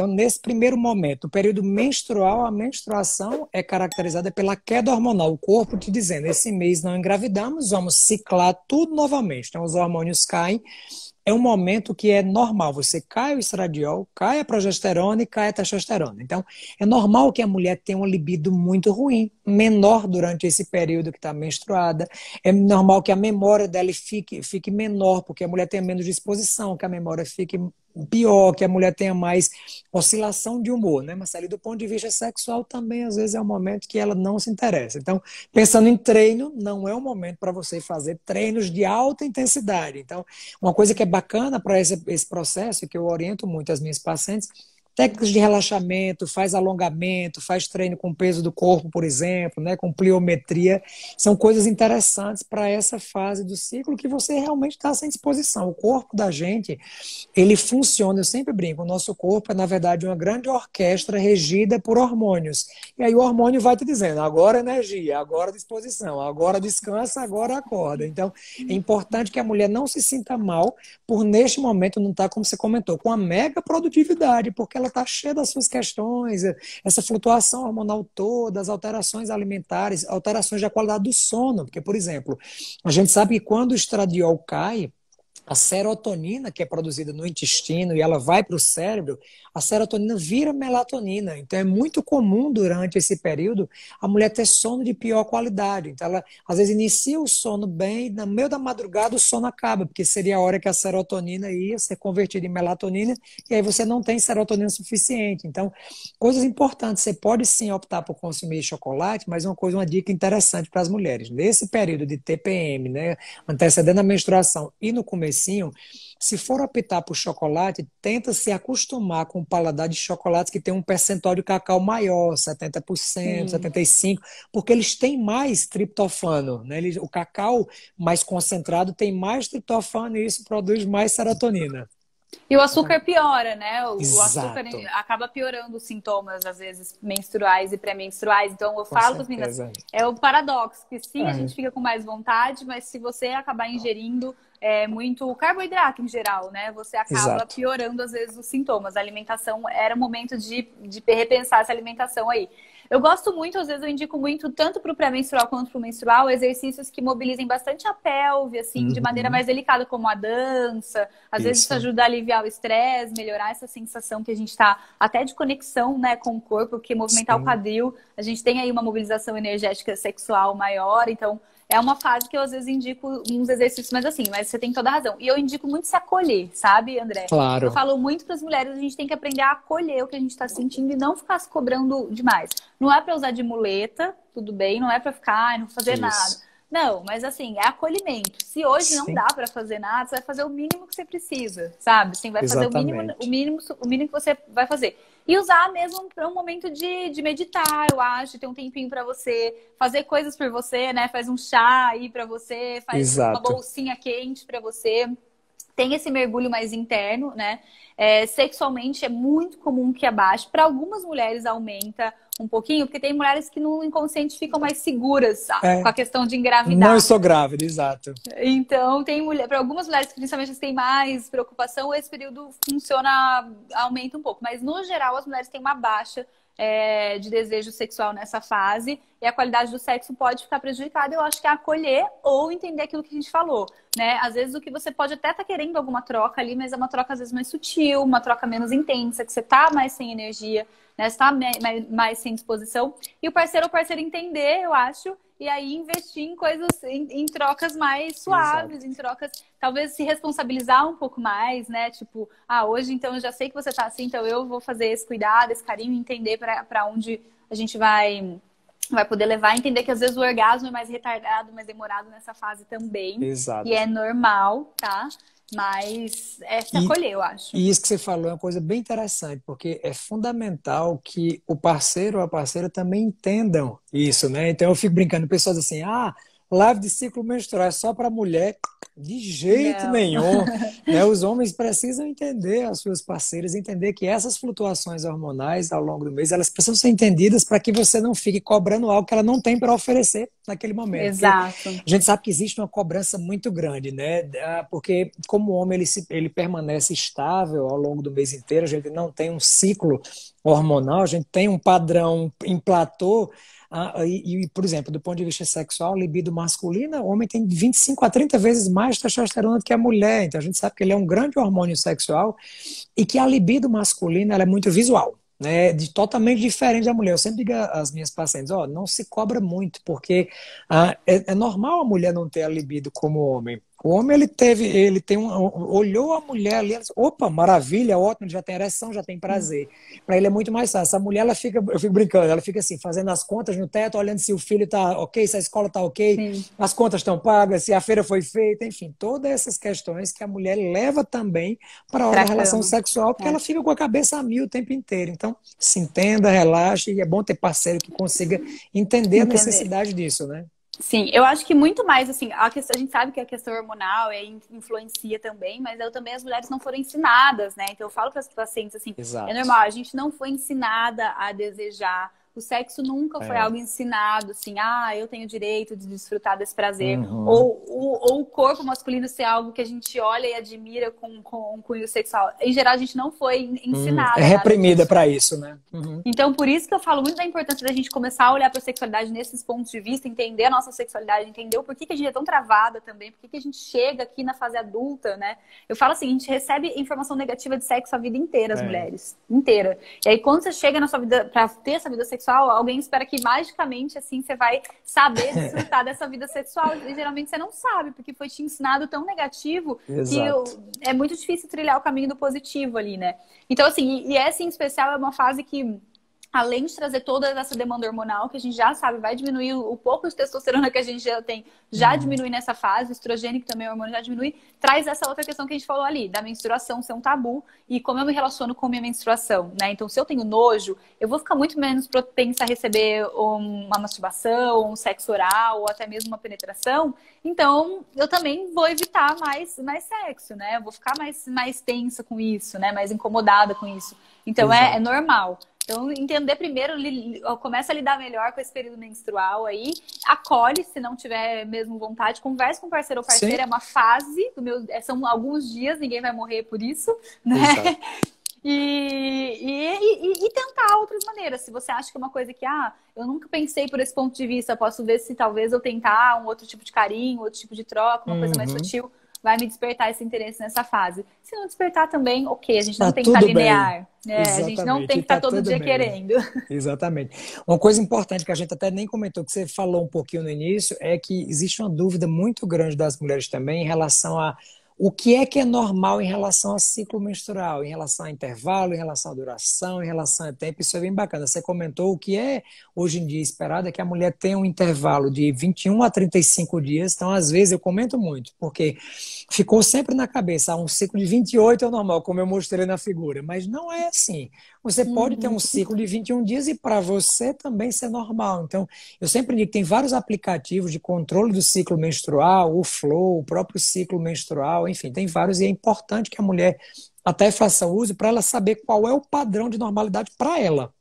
Então, nesse primeiro momento, o período menstrual, a menstruação é caracterizada pela queda hormonal. O corpo te dizendo, esse mês não engravidamos, vamos ciclar tudo novamente. Então, os hormônios caem. É um momento que é normal. Você cai o estradiol, cai a progesterona e cai a testosterona. Então, é normal que a mulher tenha uma libido muito ruim, menor durante esse período que está menstruada. É normal que a memória dela fique menor, porque a mulher tenha menos disposição, que a memória fique pior, que a mulher tenha mais oscilação de humor, né, Marcela? E do ponto de vista sexual também, às vezes, é um momento que ela não se interessa. Então, pensando em treino, não é um momento para você fazer treinos de alta intensidade. Então, uma coisa que é bacana para esse processo, que eu oriento muito as minhas pacientes, técnicas de relaxamento, faz alongamento, faz treino com peso do corpo, por exemplo, né, com pliometria. São coisas interessantes para essa fase do ciclo que você realmente está sem disposição. O corpo da gente, ele funciona, eu sempre brinco, o nosso corpo é, na verdade, uma grande orquestra regida por hormônios. E aí o hormônio vai te dizendo, agora energia, agora disposição, agora descansa, agora acorda. Então, é importante que a mulher não se sinta mal por, neste momento, não estar, como você comentou, com a mega produtividade, porque ela está cheia das suas questões, essa flutuação hormonal toda, as alterações alimentares, alterações da qualidade do sono, porque, por exemplo, a gente sabe que quando o estradiol cai, a serotonina que é produzida no intestino e ela vai para o cérebro, a serotonina vira melatonina. Então é muito comum durante esse período a mulher ter sono de pior qualidade. Então ela às vezes inicia o sono bem e no meio da madrugada o sono acaba, porque seria a hora que a serotonina ia ser convertida em melatonina e aí você não tem serotonina suficiente. Então coisas importantes, você pode sim optar por consumir chocolate, mas uma dica interessante para as mulheres. Nesse período de TPM, né, antecedendo a menstruação e no começo, se for optar por chocolate, tenta se acostumar com o paladar de chocolates que tem um percentual de cacau maior, 70%, 75%, porque eles têm mais triptofano, né? O cacau mais concentrado tem mais triptofano e isso produz mais serotonina. E o açúcar piora, né? O açúcar acaba piorando os sintomas, às vezes, menstruais e pré-menstruais. Então, eu falo para as meninas, é o paradoxo, que sim, a gente fica com mais vontade, mas se você acabar ingerindo muito carboidrato em geral, né? Você acaba piorando, às vezes, os sintomas. A alimentação, era o momento de repensar essa alimentação aí. Eu gosto muito, às vezes eu indico muito, tanto para o pré-menstrual quanto para o menstrual, exercícios que mobilizem bastante a pelve, assim, de maneira mais delicada, como a dança. Às vezes isso ajuda a aliviar o estresse, melhorar essa sensação que a gente está até de conexão, né, com o corpo, porque movimentar o quadril, a gente tem aí uma mobilização energética sexual maior, então é uma fase que eu às vezes indico uns exercícios, mas assim, mas você tem toda a razão. E eu indico muito se acolher, sabe, André? Claro. Eu falo muito para as mulheres, a gente tem que aprender a acolher o que a gente está sentindo e não ficar se cobrando demais. Não é para usar de muleta, tudo bem, não é para ficar, não fazer nada. Não, mas assim, é acolhimento. Se hoje não dá para fazer nada, você vai fazer o mínimo que você precisa, sabe? Sim, vai fazer o mínimo que você vai fazer. E usar mesmo para um momento de meditar, eu acho, ter um tempinho para você, fazer coisas por você, né? Faz um chá aí para você, faz uma bolsinha quente para você. Tem esse mergulho mais interno, né? Sexualmente é muito comum que abaixe. Para algumas mulheres aumenta um pouquinho, porque tem mulheres que no inconsciente ficam mais seguras com a questão de engravidar. Não estou grávida, Então, tem mulher, para algumas mulheres, principalmente as que têm mais preocupação, esse período funciona, aumenta um pouco. Mas, no geral, as mulheres têm uma baixa de desejo sexual nessa fase e a qualidade do sexo pode ficar prejudicada. Eu acho que é acolher ou entender aquilo que a gente falou, né? Às vezes o que você pode até estar querendo alguma troca ali, mas é uma troca às vezes mais sutil, uma troca menos intensa, que você tá mais sem energia, né? Você tá mais sem disposição. E o parceiro ou parceira entender, eu acho, e aí investir em coisas, em trocas mais suaves, em trocas, talvez se responsabilizar um pouco mais, né? Tipo, ah, hoje então eu já sei que você tá assim, então eu vou fazer esse cuidado, esse carinho, entender para onde a gente vai poder levar, entender que às vezes o orgasmo é mais retardado, mais demorado nessa fase também. E é normal, tá? Mas é se acolher, eu acho. E isso que você falou é uma coisa bem interessante, porque é fundamental que o parceiro ou a parceira também entendam isso, né? Então eu fico brincando, pessoas assim, ah, live de ciclo menstrual é só para mulher? De jeito nenhum. Né? Os homens precisam entender as suas parceiras, entender que essas flutuações hormonais ao longo do mês, elas precisam ser entendidas para que você não fique cobrando algo que ela não tem para oferecer naquele momento. Exato. Porque a gente sabe que existe uma cobrança muito grande, né? Porque como o homem ele permanece estável ao longo do mês inteiro, a gente não tem um ciclo hormonal, a gente tem um padrão em platô. Por exemplo, do ponto de vista sexual, libido masculina, o homem tem 25 a 30 vezes mais testosterona do que a mulher. Então a gente sabe que ele é um grande hormônio sexual e que a libido masculina ela é muito visual, né? Totalmente diferente da mulher. Eu sempre digo às minhas pacientes, ó, não se cobra muito, porque é normal a mulher não ter a libido como o homem. O homem, olhou a mulher ali, opa, maravilha, ótimo, já tem ereção, já tem prazer. Para ele é muito mais fácil. Essa mulher, eu fico brincando, ela fica assim, fazendo as contas no teto, olhando se o filho tá ok, se a escola tá ok, sim, as contas estão pagas, se a feira foi feita, enfim, todas essas questões que a mulher leva também para a hora da relação sexual, porque ela fica com a cabeça a mil o tempo inteiro. Então, se entenda, relaxe, e é bom ter parceiro que consiga entender a necessidade disso, né? Sim, eu acho que muito mais, assim, a gente sabe que a questão hormonal influencia também, mas as mulheres não foram ensinadas, né? Então eu falo para as pacientes, assim, exato, é normal, a gente não foi ensinada a desejar. O sexo nunca foi algo ensinado, assim, eu tenho direito de desfrutar desse prazer. Uhum. Ou o corpo masculino ser algo que a gente olha e admira com um cunho sexual. Em geral, a gente não foi ensinada. É reprimida para isso, né? Uhum. Então, por isso que eu falo muito da importância da gente começar a olhar para a sexualidade nesses pontos de vista, entender a nossa sexualidade, entender o porquê que a gente é tão travada também, porquê que a gente chega aqui na fase adulta, né? Eu falo assim, a gente recebe informação negativa de sexo a vida inteira, as mulheres. Inteira. E aí, quando você chega na sua vida, para ter essa vida sexual, alguém espera que magicamente assim você vai saber desfrutar dessa vida sexual, e geralmente você não sabe, porque foi te ensinado tão negativo. Exato. Que é muito difícil trilhar o caminho do positivo ali, né? Então assim, e essa em especial é uma fase que, além de trazer toda essa demanda hormonal, que a gente já sabe, vai diminuir o pouco de testosterona que a gente já tem, já diminui nessa fase, o estrogênio, que também é o hormônio, já diminui, traz essa outra questão que a gente falou ali, da menstruação ser um tabu, e como eu me relaciono com minha menstruação, né? Então, se eu tenho nojo, eu vou ficar muito menos propensa a receber uma masturbação, um sexo oral, ou até mesmo uma penetração, então eu também vou evitar mais sexo, né? Eu vou ficar mais tensa com isso, né? Mais incomodada com isso. Então, é normal. Então, entender primeiro, começa a lidar melhor com esse período menstrual aí, acolhe, se não tiver mesmo vontade, converse com o parceiro ou parceira, sim, é uma fase, são alguns dias, ninguém vai morrer por isso, né? E tentar outras maneiras. Se você acha que é uma coisa que, eu nunca pensei por esse ponto de vista, posso ver se talvez eu tentar um outro tipo de carinho, outro tipo de troca, uma coisa mais sutil, vai me despertar esse interesse nessa fase. Se não despertar também, ok, a gente não tem que estar linear. A gente não tem que estar todo dia querendo. Exatamente. Uma coisa importante que a gente até nem comentou, que você falou um pouquinho no início, é que existe uma dúvida muito grande das mulheres também em relação a o que é normal em relação ao ciclo menstrual, em relação a intervalo, em relação à duração, em relação a tempo. Isso é bem bacana. Você comentou o que é hoje em dia esperado é que a mulher tenha um intervalo de 21 a 35 dias. Então, às vezes, eu comento muito, porque ficou sempre na cabeça, um ciclo de 28 é o normal, como eu mostrei na figura. Mas não é assim. Você pode ter um ciclo de 21 dias e para você também ser normal. Então, eu sempre digo que tem vários aplicativos de controle do ciclo menstrual, o Flow, o próprio ciclo menstrual, enfim, tem vários, e é importante que a mulher até faça uso para ela saber qual é o padrão de normalidade para ela.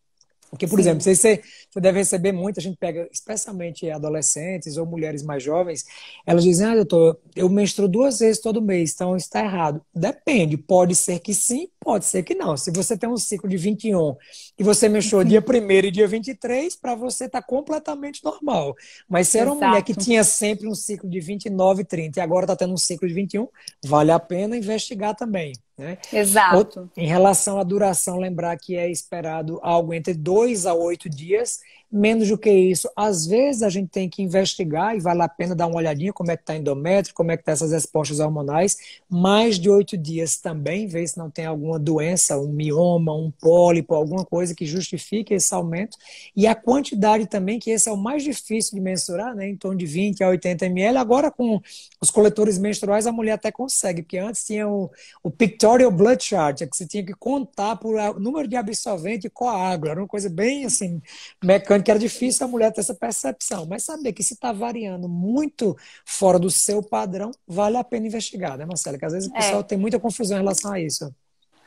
Porque, por exemplo, você deve receber muito, a gente pega, especialmente adolescentes ou mulheres mais jovens, elas dizem, doutor, eu menstruo 2 vezes todo mês, então isso está errado. Depende, pode ser que sim, pode ser que não. Se você tem um ciclo de 21 e você menstruou dia 1 e dia 23, para você está completamente normal. Mas se era uma mulher que tinha sempre um ciclo de 29 e 30 e agora está tendo um ciclo de 21, vale a pena investigar também. Né? Exato. Em relação à duração, lembrar que é esperado algo entre 2 a 8 dias, menos do que isso. Às vezes a gente tem que investigar e vale a pena dar uma olhadinha como é que está endométrio, como é que estão essas respostas hormonais. Mais de 8 dias também, ver se não tem alguma doença, um mioma, um pólipo, alguma coisa que justifique esse aumento. E a quantidade também, que esse é o mais difícil de mensurar, né? Em torno de 20 a 80 ml. Agora com os coletores menstruais a mulher até consegue, porque antes tinha o pictorial blood chart, é que você tinha que contar por número de absorvente com a água. Era uma coisa bem assim, mecânica Lembrando que era difícil a mulher ter essa percepção, mas saber que se está variando muito fora do seu padrão, vale a pena investigar, né, Marcela? Que às vezes o pessoal tem muita confusão em relação a isso.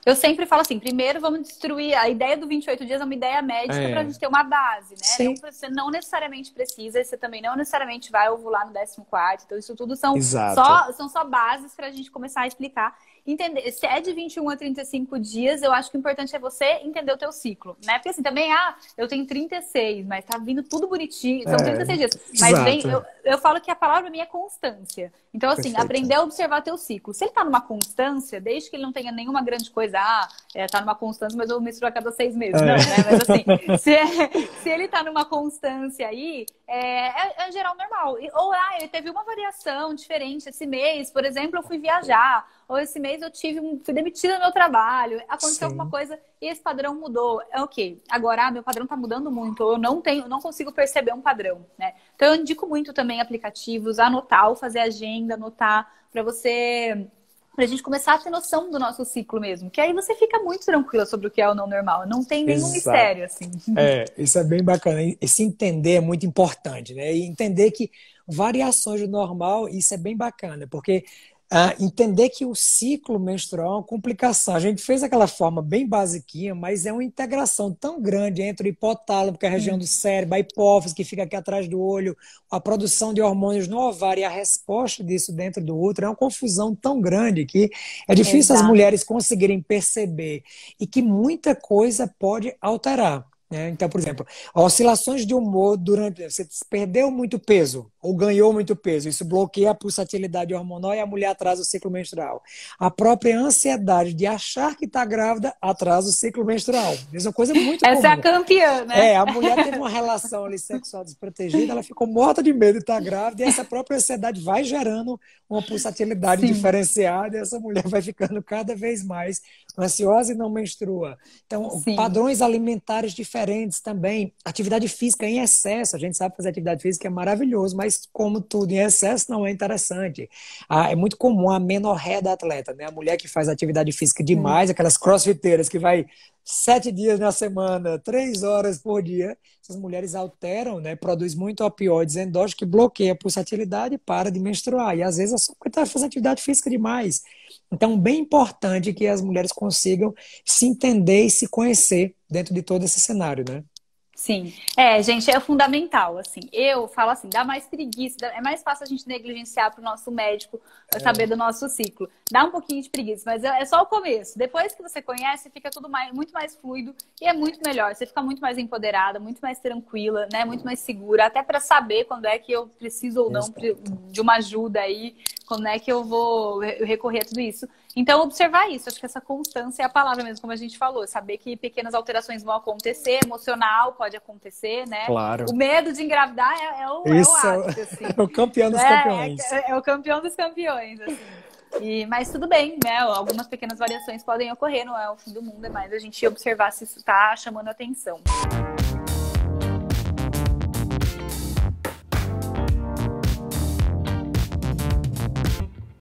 Eu sempre falo assim, primeiro vamos destruir... A ideia do 28 dias é uma ideia médica para a gente ter uma base, né? Sim. Não, você não necessariamente precisa, você também não necessariamente vai ovular no 14º. Então, isso tudo são só bases para a gente começar a explicar. Entender, se é de 21 a 35 dias, eu acho que o importante é você entender o teu ciclo, né? Porque assim, também, eu tenho 36, mas tá vindo tudo bonitinho. São 36 dias. Mas vem, eu falo que a palavra minha é constância. Então, assim, perfeito. Aprender a observar o teu ciclo. Se ele tá numa constância, desde que ele não tenha nenhuma grande coisa, tá numa constância, mas eu menstruo a cada 6 meses. Não, né? Mas assim, se ele tá numa constância aí, é geral normal. Ou, ele teve uma variação diferente esse mês. Por exemplo, eu fui viajar. Ou esse mês eu fui demitida do meu trabalho, aconteceu alguma coisa e esse padrão mudou. É ok. Agora, meu padrão tá mudando muito, eu não consigo perceber um padrão, né? Então eu indico muito também aplicativos, anotar ou fazer agenda, anotar pra gente começar a ter noção do nosso ciclo mesmo. Que aí você fica muito tranquila sobre o que é o não normal. Não tem nenhum mistério, assim. Isso é bem bacana. Esse entender é muito importante, né? E entender que variações do normal, isso é bem bacana, porque... entender que o ciclo menstrual é uma complicação. A gente fez aquela forma bem basiquinha, mas é uma integração tão grande entre o hipotálamo, que é a região do cérebro, a hipófise, que fica aqui atrás do olho, a produção de hormônios no ovário e a resposta disso dentro do útero. É uma confusão tão grande que é difícil as mulheres conseguirem perceber e que muita coisa pode alterar. Então, por exemplo, oscilações de humor durante... Você perdeu muito peso ou ganhou muito peso. Isso bloqueia a pulsatilidade hormonal e a mulher atrasa o ciclo menstrual. A própria ansiedade de achar que está grávida atrasa o ciclo menstrual. Mesma coisa muito comum. Essa é a campeã, né? A mulher teve uma relação ali sexual desprotegida, ela ficou morta de medo de estar grávida e essa própria ansiedade vai gerando uma pulsatilidade diferenciada e essa mulher vai ficando cada vez mais ansiosa e não menstrua. Então, padrões alimentares diferentes também, atividade física em excesso. A gente sabe fazer atividade física é maravilhoso, mas como tudo em excesso não é interessante. É muito comum a menorreia da atleta, né? A mulher que faz atividade física demais, aquelas crossfiteiras que vai 7 dias na semana, 3 horas por dia. Essas mulheres alteram, né? Produz muito opioides endógenos que bloqueia a pulsatilidade e para de menstruar. E às vezes é só porque está fazendo atividade física demais. Então, bem importante que as mulheres consigam se entender e se conhecer dentro de todo esse cenário, né? Sim. Gente, é fundamental, assim. Eu falo assim, dá mais preguiça, é mais fácil a gente negligenciar pro nosso médico saber do nosso ciclo. Dá um pouquinho de preguiça, mas é só o começo. Depois que você conhece, fica tudo muito mais fluido e é muito melhor. Você fica muito mais empoderada, muito mais tranquila, né? Muito mais segura, até para saber quando é que eu preciso ou não de uma ajuda aí, quando é que eu vou recorrer a tudo isso. Então, observar isso. Acho que essa constância é a palavra mesmo, como a gente falou. Saber que pequenas alterações vão acontecer, emocional pode acontecer, né? Claro. O medo de engravidar é o campeão dos campeões. É o campeão dos campeões, assim. Mas tudo bem, né? Algumas pequenas variações podem ocorrer, não é o fim do mundo, é mais a gente observar se isso está chamando a atenção.